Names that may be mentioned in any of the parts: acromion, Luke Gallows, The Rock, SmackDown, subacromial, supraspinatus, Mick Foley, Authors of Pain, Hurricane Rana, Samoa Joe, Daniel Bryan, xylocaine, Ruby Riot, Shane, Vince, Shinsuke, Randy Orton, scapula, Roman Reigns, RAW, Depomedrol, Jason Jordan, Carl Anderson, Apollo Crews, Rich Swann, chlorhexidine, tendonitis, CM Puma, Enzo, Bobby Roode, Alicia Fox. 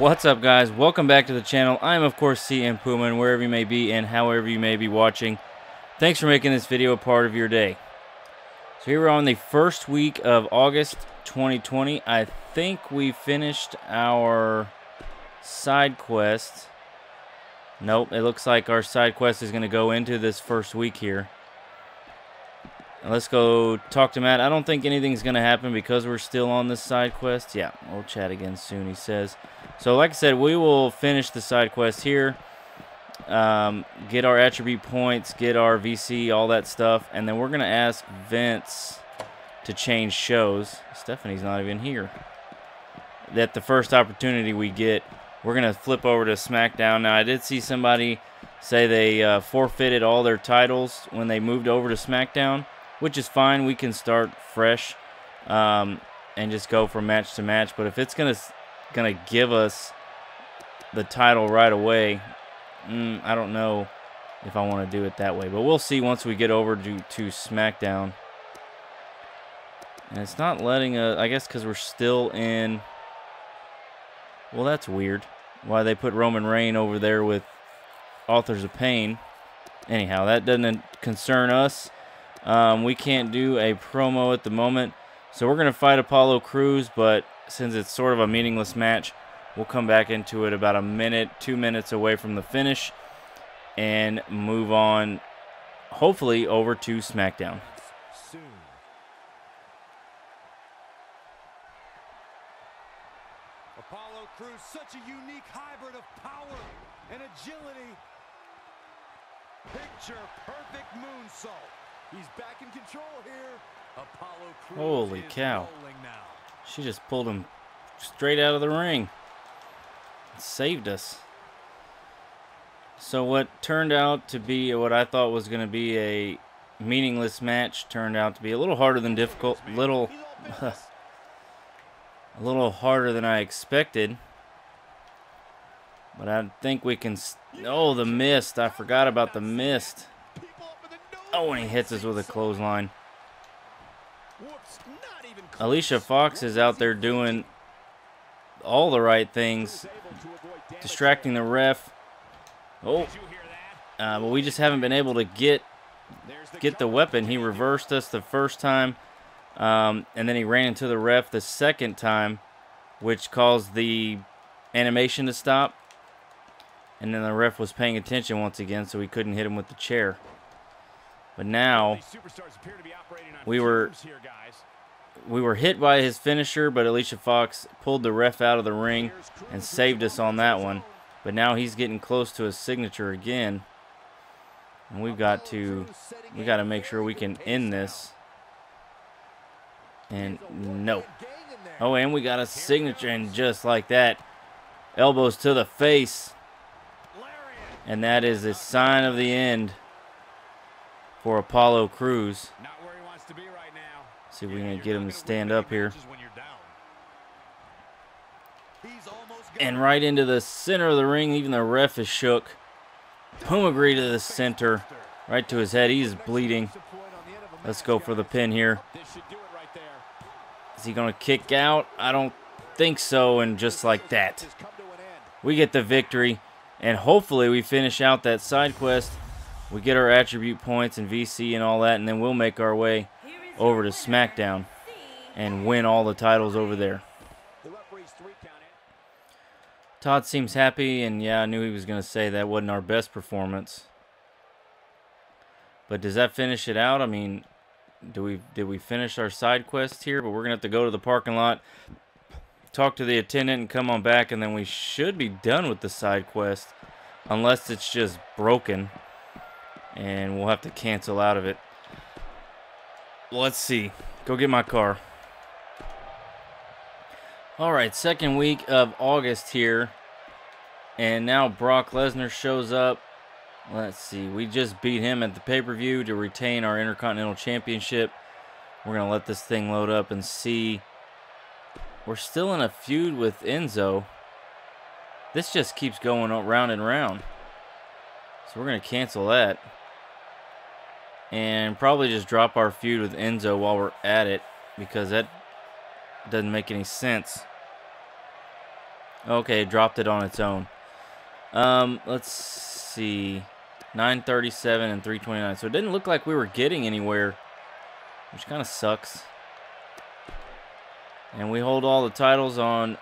What's up, guys? Welcome back to the channel. I'm of course CM Puma, and wherever you may be and however you may be watching, thanks for making this video a part of your day. So here we're on the first week of August 2020. I think we finished our side quest. Nope, it looks like our side quest is going to go into this first week here. Now let's go talk to Matt. I don't think anything's going to happen because we're still on this side quest. Yeah, we'll chat again soon, he says. So like I said, we will finish the side quest here, get our attribute points, get our VC, all that stuff, and then we're going to ask Vince to change shows. Stephanie's not even here. That the first opportunity we get, we're going to flip over to SmackDown. Now, I did see somebody say they forfeited all their titles when they moved over to SmackDown, which is fine. We can start fresh and just go from match to match. But if it's gonna give us the title right away, I don't know if I want to do it that way. But we'll see once we get over to SmackDown. And it's not letting us, I guess because we're still in... Well, that's weird. Why they put Roman Reigns over there with Authors of Pain. Anyhow, that doesn't concern us. We can't do a promo at the moment. So we're going to fight Apollo Crews, but since it's sort of a meaningless match, we'll come back into it about a minute, 2 minutes away from the finish and move on, hopefully, over to SmackDown. Such a unique hybrid of power and agility. Picture perfect moonsault. He's back in control here. Apollo Crews. Holy cow. She just pulled him straight out of the ring. It saved us. So what turned out to be what I thought was going to be a meaningless match turned out to be a little harder than difficult. A little harder than I expected. But I think we can... Oh, the mist. I forgot about the mist. Oh, and he hits us with a clothesline. Alicia Fox is out there doing all the right things. Distracting the ref. Oh. But we just haven't been able to get the weapon. He reversed us the first time. And then he ran into the ref the second time, which caused the animation to stop. And then the ref was paying attention once again, so we couldn't hit him with the chair. But now we were hit by his finisher, but Alicia Fox pulled the ref out of the ring and saved us on that one. But now he's getting close to his signature again, and we got to make sure we can end this. And no. Oh, and we got a signature, and just like that, elbows to the face. And that is a sign of the end for Apollo Crews. See if we can get him to stand up here. And right into the center of the ring. Even the ref is shook. Pumagree to the center. Right to his head. He's bleeding. Let's go for the pin here. Is he going to kick out? I don't think so. And just like that, we get the victory. And hopefully we finish out that side quest. We get our attribute points and VC and all that. And then we'll make our way over to SmackDown and win all the titles over there. Todd seems happy. And yeah, I knew he was going to say that wasn't our best performance. But does that finish it out? I mean... Did we finish our side quest here? But we're going to have to go to the parking lot, talk to the attendant, and come on back, and then we should be done with the side quest. Unless it's just broken, and we'll have to cancel out of it. Let's see. Go get my car. Alright, second week of August here. And now Brock Lesnar shows up. Let's see, we just beat him at the pay-per-view to retain our Intercontinental Championship. We're going to let this thing load up and see. We're still in a feud with Enzo. This just keeps going round and round. So we're going to cancel that. And probably just drop our feud with Enzo while we're at it, because that doesn't make any sense. Okay, it dropped it on its own. Let's see. 937 and 329. So it didn't look like we were getting anywhere, which kind of sucks. And we hold all the titles on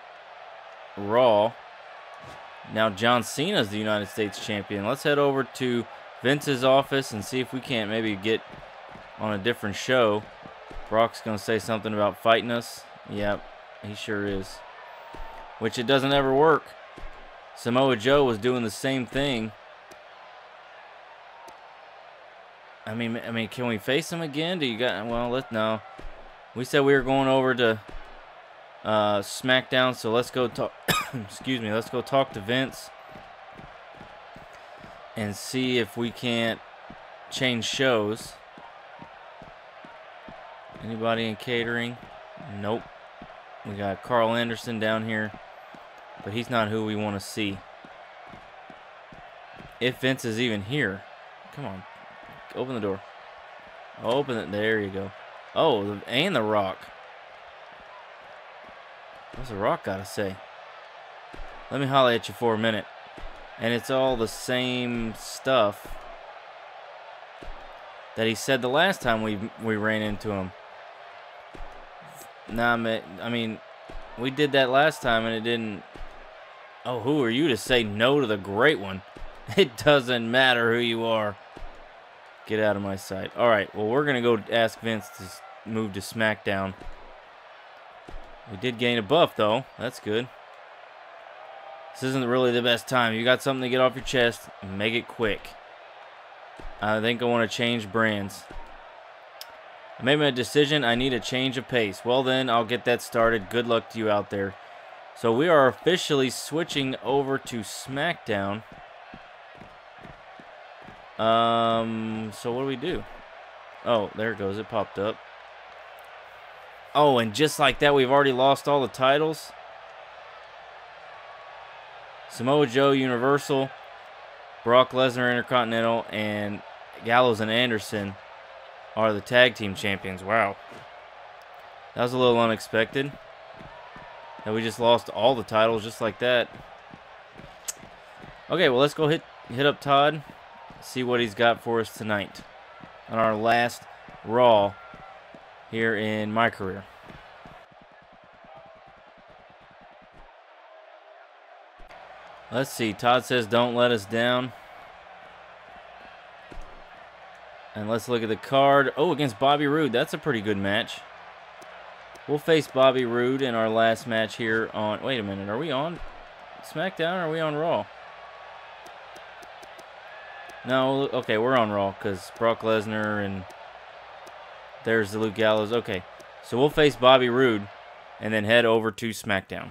Raw. Now John Cena's the United States champion. Let's head over to Vince's office and see if we can't maybe get on a different show. Brock's going to say something about fighting us. Yep, he sure is. Which it doesn't ever work. Samoa Joe was doing the same thing. I mean, can we face him again? Do you got? Well, let's no. We said we were going over to SmackDown, so let's go talk. Excuse me. Let's go talk to Vince and see if we can't change shows. Anybody in catering? Nope. We got Carl Anderson down here, but he's not who we want to see. If Vince is even here, come on, open the door. Open it. There you go. Oh, and The Rock. What's The Rock gotta say? Let me holler at you for a minute. And it's all the same stuff that he said the last time we ran into him. Nah, I mean, we did that last time and it didn't... Oh, who are you to say no to the great one? It doesn't matter who you are. Get out of my sight. All right, well, we're going to go ask Vince to move to SmackDown. We did gain a buff, though. That's good. This isn't really the best time. You got something to get off your chest, make it quick. I think I want to change brands. I made my decision. I need a change of pace. Well, then, I'll get that started. Good luck to you out there. So we are officially switching over to SmackDown. So what do we do? Oh, there it goes. It popped up. Oh, and just like that, we've already lost all the titles. Samoa Joe, Universal, Brock Lesnar, Intercontinental, and Gallows and Anderson are the tag team champions. Wow. That was a little unexpected. And we just lost all the titles just like that. Okay, well, let's go hit up Todd. See what he's got for us tonight on our last Raw here in my career. Let's see. Todd says, "Don't let us down." And let's look at the card. Oh, against Bobby Roode. That's a pretty good match. We'll face Bobby Roode in our last match here on... Wait a minute. Are we on SmackDown or are we on Raw? No, okay, we're on Raw because Brock Lesnar and there's the Luke Gallows. Okay, so we'll face Bobby Roode and then head over to SmackDown.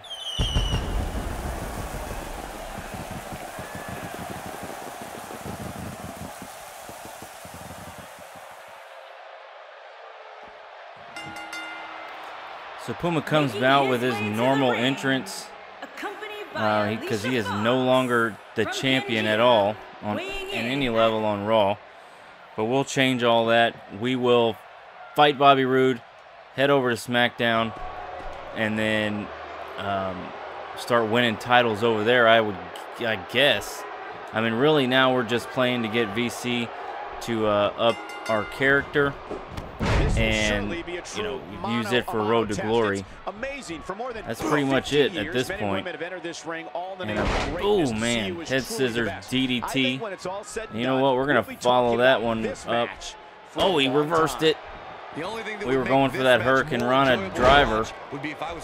So Puma comes out with his normal entrance because he is no longer the champion at all. In any level on Raw, but we'll change all that. We will fight Bobby Roode, head over to SmackDown, and then start winning titles over there. I guess. I mean, really, now we're just playing to get VC to up our character and, you know, use it for Road to Glory. That's pretty much it at this point. And oh man, head scissors, DDT. You know what? We're gonna follow that one up. Oh, he reversed it. We were going for that Hurricane Rana driver.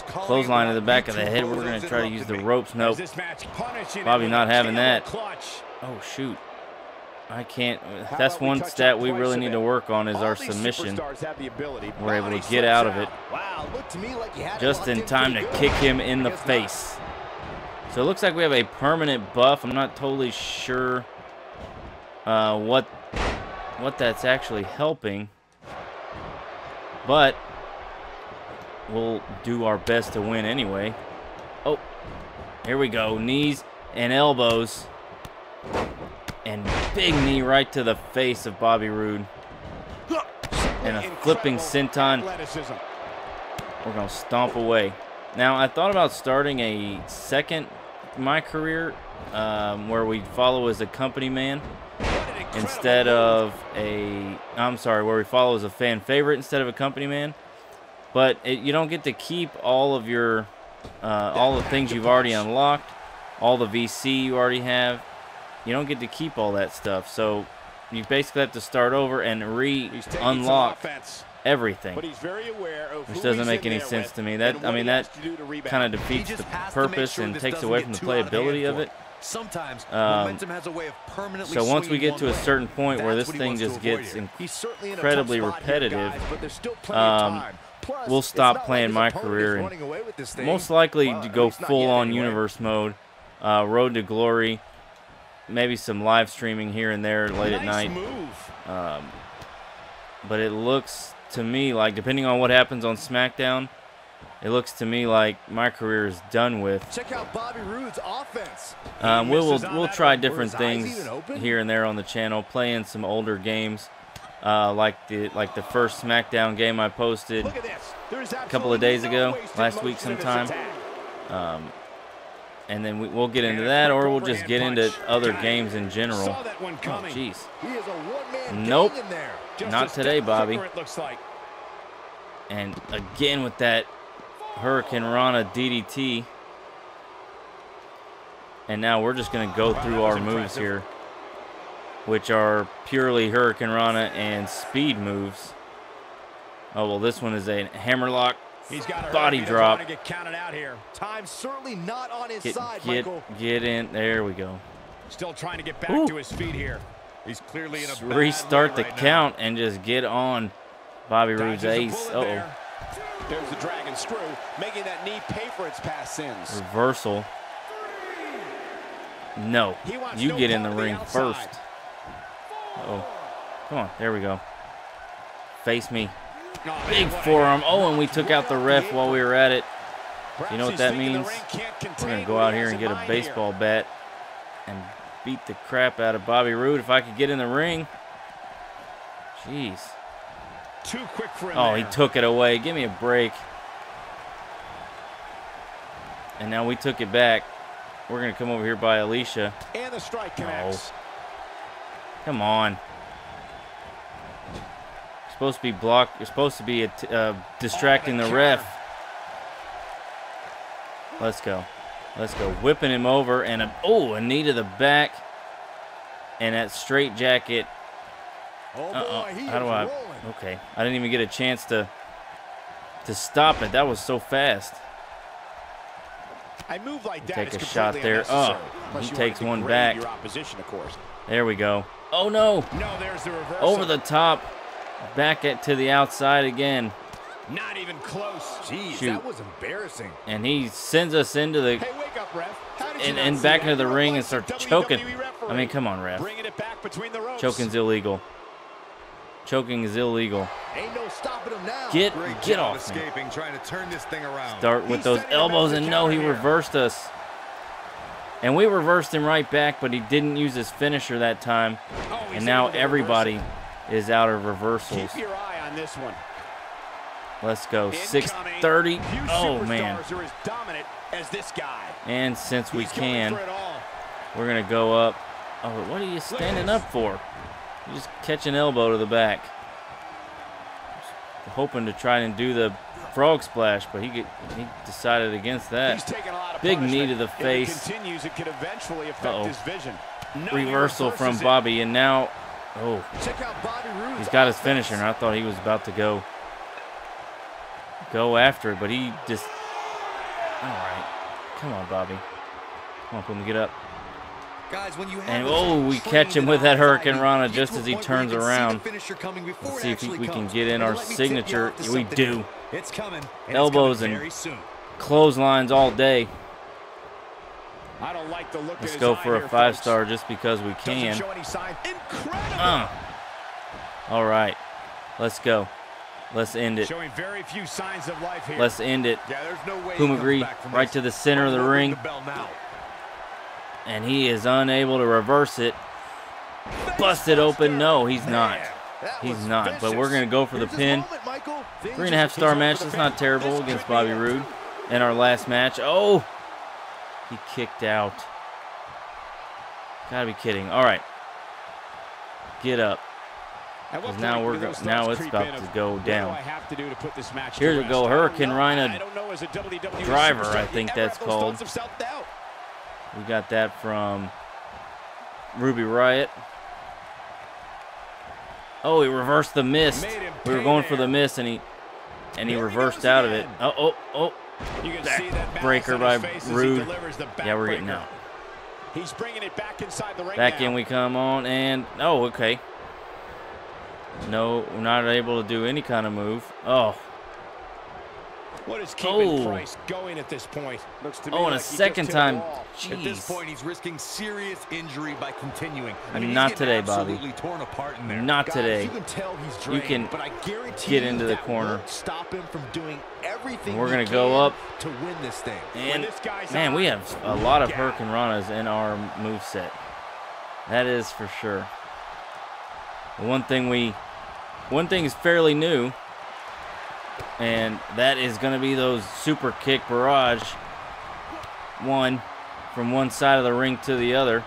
Clothesline to the back of the head. We're gonna try to use the ropes. Nope. Bobby not having that. Oh shoot. I can't. That's one stat we really need to work on is our submission. We're able to get out of it just in time to kick him in the face. So it looks like we have a permanent buff. I'm not totally sure what that's actually helping, but we'll do our best to win anyway. Oh, here we go. Knees and elbows. And big knee right to the face of Bobby Roode. And a flipping senton. We're going to stomp away. Now, I thought about starting a second my career where we follow as a company man instead of a, I'm sorry, where we follow as a fan favorite instead of a company man. But you don't get to keep all of your, all the things you've already unlocked, all the VC you already have. You don't get to keep all that stuff. So you basically have to start over and re-unlock everything, which doesn't make any sense to me. That, I mean, that kind of defeats the purpose and takes away from the playability of it. Sometimes momentum has a way of permanently. So once we get to a certain point where this thing just gets incredibly repetitive, we'll stop playing my career and most likely to go full-on universe mode, Road to Glory, maybe some live streaming here and there late at night. But it looks to me like, depending on what happens on SmackDown, it looks to me like my career is done with. Check out Bobby Roode's offense. We'll try different things here and there on the channel, playing some older games, like the first SmackDown game I posted a couple of days ago, last week sometime. And then we'll get into that, or we'll just get into other games in general. Oh, jeez. Nope. Not today, Bobby. And again with that Hurricane Rana DDT. And now we're just going to go through our moves here, which are purely Hurricane Rana and speed moves. Oh, well, this one is a hammerlock. He's got a body drop. Time's certainly not on his side, Michael. Get in. There we go. Still trying to get back to his feet here. He's clearly in a bad restart the count and just get on Bobby Roode's ace. Uh-oh. There's the dragon screw, making that knee pay for its past sins. Reversal. No. You get in the ring first. Uh-oh. Come on. There we go. Face me. Big forearm. Oh, and we took out the ref while we were at it. You know what that means? We're going to go out here and get a baseball bat and beat the crap out of Bobby Roode if I could get in the ring. Jeez. Too quick for him. Oh, he took it away. Give me a break. And now we took it back. We're going to come over here by Alicia. And the strike connects. Come on. Supposed to be blocked. You're supposed to be distracting the ref. Let's go. Let's go. Whipping him over and a knee to the back. And that straight jacket. How do I? Okay. I didn't even get a chance to stop it. That was so fast. I move like that. Take a shot there. Oh, he takes one back. There we go. Oh no! No, there's the reverse. Over the top. Back it to the outside again. Not even close. Jeez, that was embarrassing. And he sends us into the and back into the ring and start choking. I mean, come on, ref. Bringing it back between the ropes. Choking's illegal. Choking is illegal. Ain't no stopping him now. Get off. Escaping, trying to turn this thing around. Start with those elbows, and no, he reversed us. And we reversed him right back, but he didn't use his finisher that time. And now everybody is out of reversals. Keep your eye on this one. Let's go. 6:30. Oh man. Are as dominant as this guy. And since we can, we're gonna go up. Oh, what are you standing up for? You just catch an elbow to the back. Just hoping to try and do the frog splash, but he decided against that. Big knee to the face. Reversal from Bobby, and now. Oh, he's got his finisher, and I thought he was about to go after it, but he just, all right, come on, Bobby, come on, Puma, get up. Guys, when you have we catch him with that Hurricane Rana just as he turns around. Let's see if we can get in our signature. We do. It's coming. Elbows and clotheslines all day. I don't like the look. Let's go for a five-star just because we can. All right, let's go. Let's end it. Showing very few signs of life here. Let's end it. Yeah, there's no way Puma Gree right to the center of the ring. And he is unable to reverse it. Busted open. No, he's not. He's not. But we're going to go for the pin. 3.5-star match. That's not terrible against Bobby Roode. in our last match. Oh, he kicked out. Gotta be kidding. All right, get up. Now we're now it's about to go down. Here we go, Hurricane Rana driver. I think that's called. We got that from Ruby Riot. Oh, he reversed the mist. We were going for the mist, and he reversed out of it. Oh, oh, oh! Back breaker by Roode. Yeah, we're getting out. He's bringing it back inside the ring. Back in we come on, and oh, okay. No, we're not able to do any kind of move. Oh. What is keeping Price going at this point? Looks to me and like a second time. Jeez. At this point, he's risking serious injury by continuing. I mean, not today, Bobby. Torn apart in there. Not today. You can tell he's drained, but I guarantee get into the corner. Stop him from doing everything. And we're gonna go up to win this thing. And this man, we have a lot of Hurricane Ranas in our moveset. That is for sure. One thing is fairly new. And that is going to be those super kick barrage. One from one side of the ring to the other.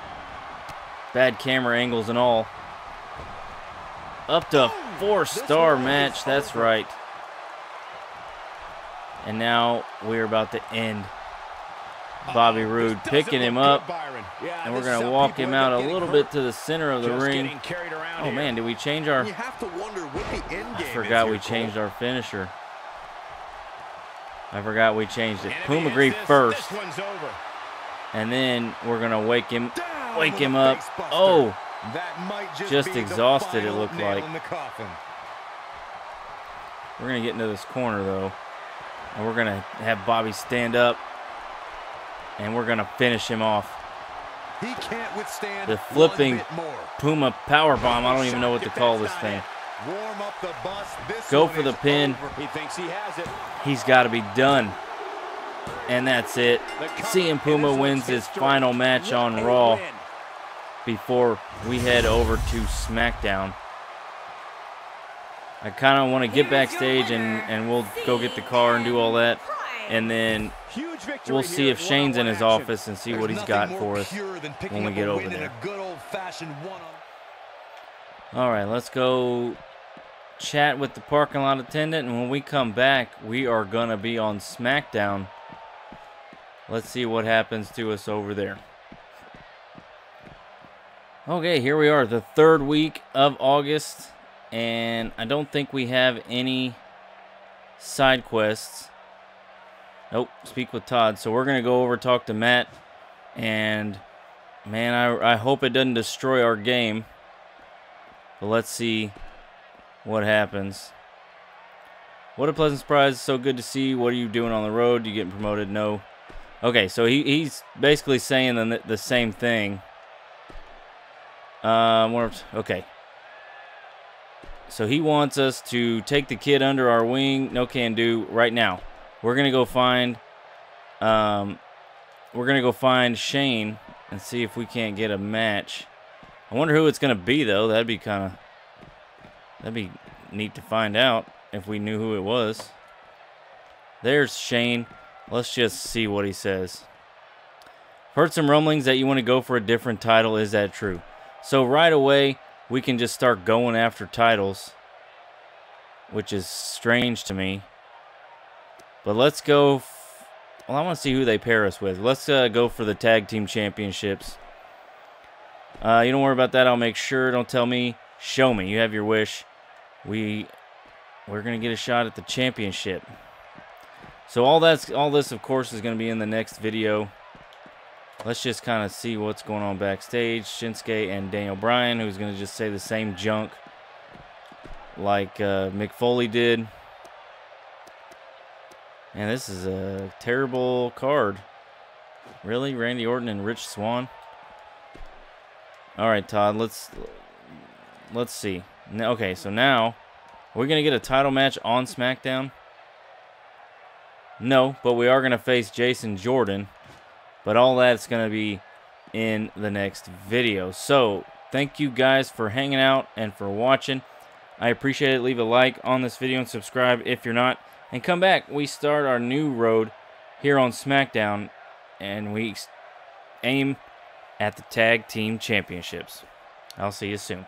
Bad camera angles and all. Up to a 4-star match. That's right. And now we're about to end Bobby Roode, picking him up. And we're going to walk him out a little bit to the center of the ring. Oh, man, did we change our... I forgot we changed our finisher. I forgot we changed it. Puma Green first. And then we're going to wake him up. Oh, just exhausted it looked like. We're going to get into this corner, though. And we're going to have Bobby stand up. And we're going to finish him off. He can't withstand the flipping Puma power bomb. I don't even know what to call this thing. Warm up the bus. This go for the pin. He thinks he has it. He's got to be done. And that's it. CM Puma wins his final match on Raw before we head over to SmackDown. I kind of want to get backstage and we'll go get the car and do all that. And then we'll see if Shane's in his office and see what he's got for us when we get over there. All right, let's go chat with the parking lot attendant. And when we come back, we are going to be on SmackDown. Let's see what happens to us over there. Okay, here we are, the third week of August. And I don't think we have any side quests. Nope, speak with Todd. So we're going to go over, talk to Matt. And, man, I hope it doesn't destroy our game. But let's see what happens. What a pleasant surprise. So good to see you. What are you doing on the road? You getting promoted? No. Okay, so he's basically saying the same thing. Okay. So he wants us to take the kid under our wing. No can do right now. We're gonna go find, Shane and see if we can't get a match. I wonder who it's gonna be though. That'd be neat to find out if we knew who it was. There's Shane. Let's just see what he says. Heard some rumblings that you want to go for a different title. Is that true? So right away we can just start going after titles, which is strange to me. But let's go, well, I want to see who they pair us with. Let's go for the tag team championships. You don't worry about that. I'll make sure. Don't tell me. Show me. You have your wish. We're going to get a shot at the championship. So all this, of course, is going to be in the next video. Let's just kind of see what's going on backstage. Shinsuke and Daniel Bryan, who's going to just say the same junk like Mick Foley did. Man, this is a terrible card. Really? Randy Orton and Rich Swann? All right, Todd, let's see. Okay, so now we're going to get a title match on SmackDown? No, but we are going to face Jason Jordan. But all that's going to be in the next video. So thank you guys for hanging out and for watching. I appreciate it. Leave a like on this video and subscribe if you're not. And come back. We start our new road here on SmackDown, and we aim at the Tag Team Championships. I'll see you soon.